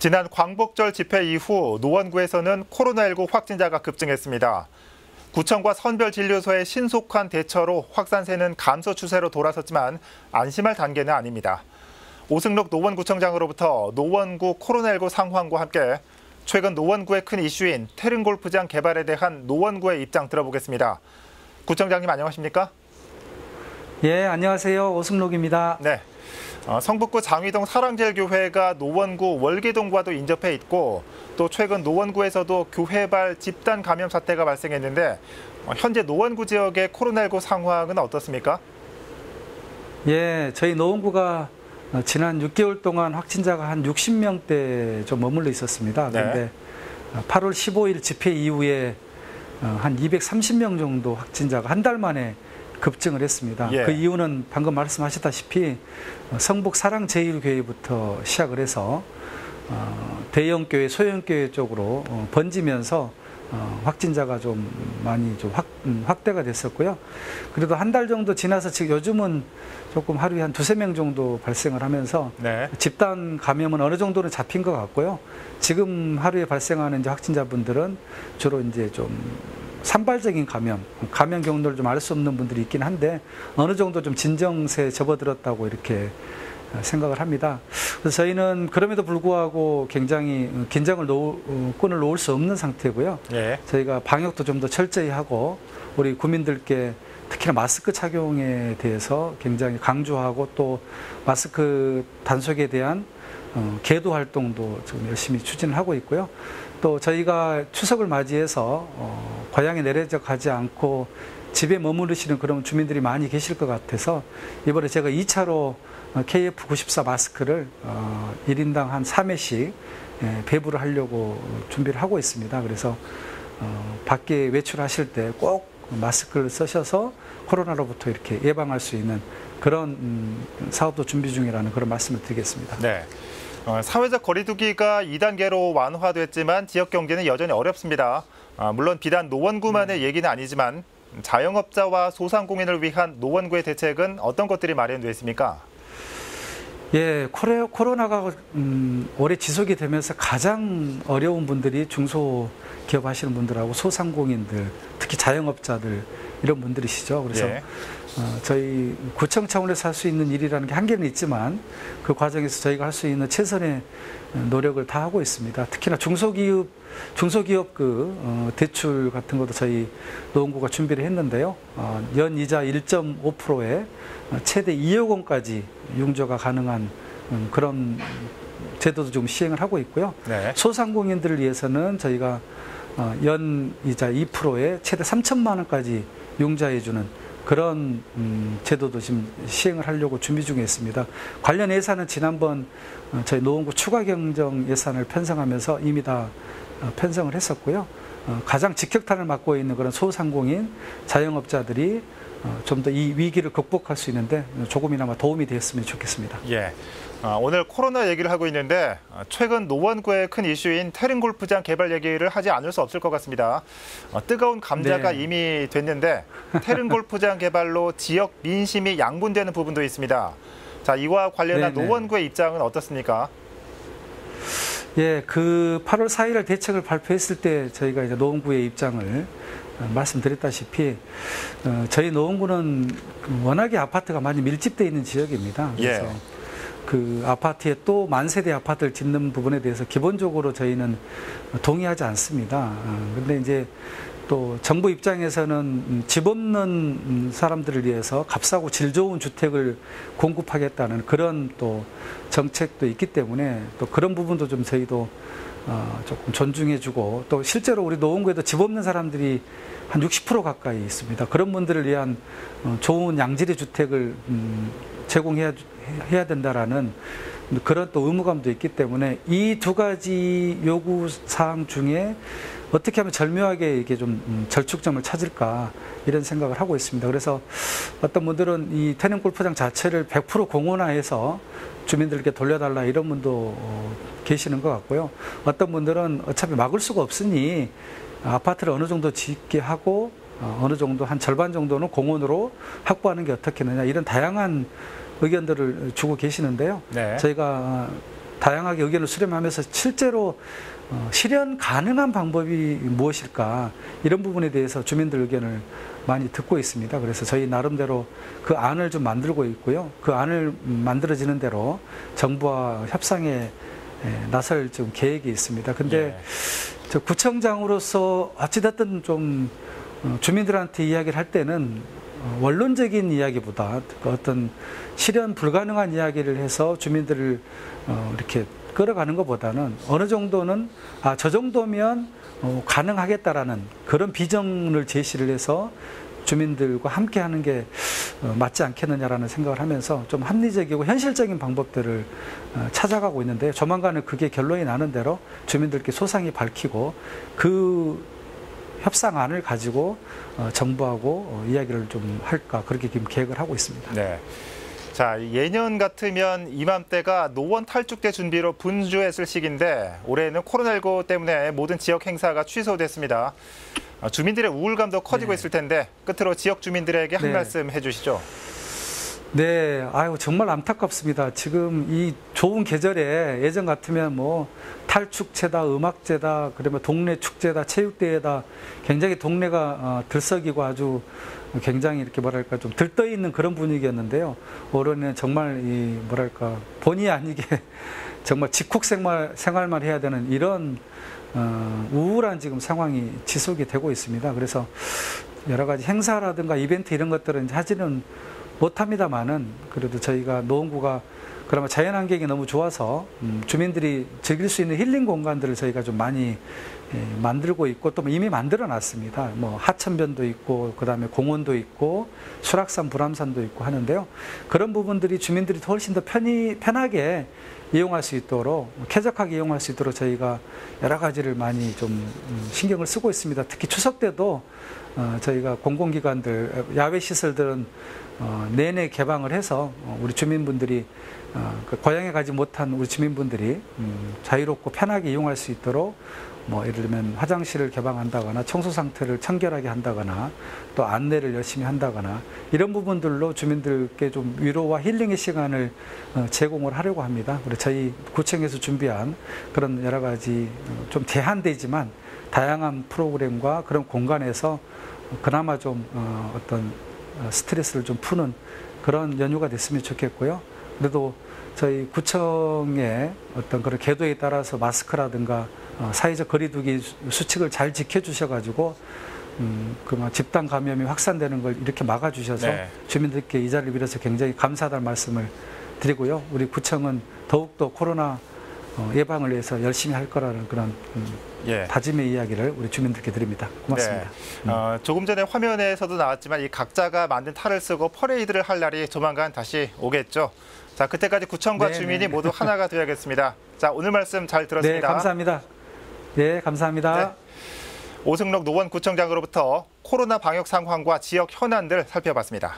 지난 광복절 집회 이후 노원구에서는 코로나19 확진자가 급증했습니다. 구청과 선별진료소의 신속한 대처로 확산세는 감소 추세로 돌아섰지만 안심할 단계는 아닙니다. 오승록 노원구청장으로부터 노원구 코로나19 상황과 함께 최근 노원구의 큰 이슈인 태릉골프장 개발에 대한 노원구의 입장 들어보겠습니다. 구청장님 안녕하십니까? 예, 안녕하세요. 오승록입니다. 네. 성북구 장위동 사랑제일교회가 노원구 월계동과도 인접해 있고 또 최근 노원구에서도 교회발 집단 감염 사태가 발생했는데 현재 노원구 지역의 코로나19 상황은 어떻습니까? 예, 저희 노원구가 지난 6개월 동안 확진자가 한 60명대 좀 머물러 있었습니다. 그런데 네. 8월 15일 집회 이후에 한 230명 정도 확진자가 한 달 만에 급증을 했습니다. 예. 그 이유는 방금 말씀하셨다시피 성북 사랑제일교회부터 시작을 해서 대형교회, 소형교회 쪽으로 번지면서 확진자가 좀 많이 좀 확대가 됐었고요. 그래도 한 달 정도 지나서 지금 요즘은 조금 하루에 한 2~3명 정도 발생을 하면서 네. 집단 감염은 어느 정도는 잡힌 것 같고요. 지금 하루에 발생하는 이제 확진자분들은 주로 이제 좀 산발적인 감염 경로를 좀 알 수 없는 분들이 있긴 한데 어느 정도 좀 진정세에 접어들었다고 이렇게 생각을 합니다. 그래서 저희는 그럼에도 불구하고 굉장히 끈을 놓을 수 없는 상태고요. 예. 저희가 방역도 좀 더 철저히 하고 우리 국민들께 특히나 마스크 착용에 대해서 굉장히 강조하고 또 마스크 단속에 대한 계도 활동도 지금 열심히 추진을 하고 있고요. 또 저희가 추석을 맞이해서 고향에 내려져 가지 않고 집에 머무르시는 그런 주민들이 많이 계실 것 같아서 이번에 제가 2차로 KF94 마스크를 1인당 한 3회씩 배부를 하려고 준비를 하고 있습니다. 그래서 밖에 외출하실 때 꼭 마스크를 쓰셔서 코로나로부터 이렇게 예방할 수 있는 그런 사업도 준비 중이라는 그런 말씀을 드리겠습니다. 네. 사회적 거리두기가 2단계로 완화됐지만 지역 경제는 여전히 어렵습니다. 물론 비단 노원구만의 얘기는 아니지만 자영업자와 소상공인을 위한 노원구의 대책은 어떤 것들이 마련되어 있습니까? 예, 코로나가 오래 지속이 되면서 가장 어려운 분들이 중소기업 하시는 분들하고 소상공인들, 특히 자영업자들 이런 분들이시죠. 그래서 예. 저희 구청 차원에서 할 수 있는 일이라는 게 한계는 있지만 그 과정에서 저희가 할 수 있는 최선의 노력을 다 하고 있습니다. 특히나 중소기업 대출 같은 것도 저희 노원구가 준비를 했는데요. 연 이자 1.5%에 최대 2억 원까지 융자가 가능한 그런 제도도 지금 시행을 하고 있고요. 네. 소상공인들을 위해서는 저희가 연 이자 2%에 최대 3천만 원까지 융자해주는 그런 제도도 지금 시행을 하려고 준비 중에 있습니다. 관련 예산은 지난번 저희 노원구 추가경정 예산을 편성하면서 이미 다 편성을 했었고요. 가장 직격탄을 맞고 있는 그런 소상공인, 자영업자들이 좀 더 이 위기를 극복할 수 있는데 조금이나마 도움이 되었으면 좋겠습니다. 예. 오늘 코로나 얘기를 하고 있는데 최근 노원구의 큰 이슈인 태릉골프장 개발 얘기를 하지 않을 수 없을 것 같습니다. 뜨거운 감자가 네. 이미 됐는데 태릉골프장 개발로 지역 민심이 양분되는 부분도 있습니다. 자, 이와 관련한 네네. 노원구의 입장은 어떻습니까? 예, 그 8월 4일에 대책을 발표했을 때 저희가 이제 노원구의 입장을 말씀드렸다시피 저희 노원구는 워낙에 아파트가 많이 밀집되어 있는 지역입니다. 그래서 예. 그 아파트에 또 만세대 아파트를 짓는 부분에 대해서 기본적으로 저희는 동의하지 않습니다. 근데 이제 또 정부 입장에서는 집 없는 사람들을 위해서 값싸고 질 좋은 주택을 공급하겠다는 그런 또 정책도 있기 때문에 또 그런 부분도 좀 저희도 조금 존중해주고 또 실제로 우리 노원구에도 집 없는 사람들이 한 60% 가까이 있습니다. 그런 분들을 위한 좋은 양질의 주택을 제공해야 된다라는 그런 또 의무감도 있기 때문에 이 두 가지 요구 사항 중에 어떻게 하면 절묘하게 이게 좀 절충점을 찾을까 이런 생각을 하고 있습니다. 그래서 어떤 분들은 이 태릉 골프장 자체를 100% 공원화해서 주민들께 돌려달라 이런 분도 계시는 것 같고요. 어떤 분들은 어차피 막을 수가 없으니 아파트를 어느 정도 짓게 하고 어느 정도 한 절반 정도는 공원으로 확보하는 게 어떻겠느냐 이런 다양한 의견들을 주고 계시는데요. 네. 저희가 다양하게 의견을 수렴하면서 실제로 실현 가능한 방법이 무엇일까, 이런 부분에 대해서 주민들 의견을 많이 듣고 있습니다. 그래서 저희 나름대로 그 안을 좀 만들고 있고요. 그 안을 만들어지는 대로 정부와 협상에 나설 좀 계획이 있습니다. 근데 저 구청장으로서 어찌됐든 좀 주민들한테 이야기를 할 때는 원론적인 이야기보다 어떤 실현 불가능한 이야기를 해서 주민들을 이렇게 끌어가는 것보다는 어느 정도는 아, 저 정도면 가능하겠다라는 그런 비전을 제시를 해서 주민들과 함께 하는 게 맞지 않겠느냐라는 생각을 하면서 좀 합리적이고 현실적인 방법들을 찾아가고 있는데요. 조만간에 그게 결론이 나는 대로 주민들께 소상히 밝히고 그 협상안을 가지고 정부하고 이야기를 좀 할까, 그렇게 지금 계획을 하고 있습니다. 네. 자, 예년 같으면 이맘때가 노원 탈축제 준비로 분주했을 시기인데 올해는 코로나19 때문에 모든 지역 행사가 취소됐습니다. 주민들의 우울감도 커지고 있을 텐데 끝으로 지역 주민들에게 한 말씀 해주시죠. 네, 아유, 정말 안타깝습니다. 지금 이 좋은 계절에 예전 같으면 뭐 탈축제다, 음악제다, 그러면 동네 축제다, 체육대회다, 굉장히 동네가 들썩이고 아주 굉장히 이렇게 뭐랄까 좀 들떠 있는 그런 분위기였는데요. 올해는 정말 이 뭐랄까 본의 아니게 정말 집콕 생활만 해야 되는 이런 우울한 지금 상황이 지속이 되고 있습니다. 그래서 여러 가지 행사라든가 이벤트 이런 것들은 하지는 못합니다만은 그래도 저희가 노원구가 그나마 자연 환경이 너무 좋아서 주민들이 즐길 수 있는 힐링 공간들을 저희가 좀 많이 만들고 있고 또 이미 만들어 놨습니다. 뭐 하천변도 있고 그다음에 공원도 있고 수락산, 불암산도 있고 하는데요. 그런 부분들이 주민들이 훨씬 더 편하게 이용할 수 있도록, 쾌적하게 이용할 수 있도록 저희가 여러 가지를 많이 좀 신경을 쓰고 있습니다. 특히 추석 때도 저희가 공공기관들, 야외 시설들은 내내 개방을 해서 우리 주민분들이 고향에 가지 못한 우리 주민분들이 자유롭고 편하게 이용할 수 있도록 뭐 예를 들면 화장실을 개방한다거나 청소 상태를 청결하게 한다거나 또 안내를 열심히 한다거나 이런 부분들로 주민들께 좀 위로와 힐링의 시간을 제공을 하려고 합니다. 그리고 저희 구청에서 준비한 그런 여러 가지 좀 제한되지만 다양한 프로그램과 그런 공간에서 그나마 좀 어떤 스트레스를 좀 푸는 그런 연휴가 됐으면 좋겠고요. 그래도 저희 구청의 어떤 그런 계도에 따라서 마스크라든가 사회적 거리두기 수칙을 잘 지켜주셔가지고 그만 집단 감염이 확산되는 걸 이렇게 막아주셔서 주민들께 이 자리를 빌어서 굉장히 감사하다는 말씀을 드리고요. 우리 구청은 더욱더 코로나 예방을 위해서 열심히 할 거라는 그런 다짐의 이야기를 우리 주민들께 드립니다. 고맙습니다. 네. 조금 전에 화면에서도 나왔지만 이 각자가 만든 탈을 쓰고 퍼레이드를 할 날이 조만간 다시 오겠죠. 자, 그때까지 구청과 주민이 모두 하나가 되어야겠습니다. 자, 오늘 말씀 잘 들었습니다. 네, 감사합니다. 네, 감사합니다. 네. 오승록 노원구청장으로부터 코로나 방역 상황과 지역 현안들 살펴봤습니다.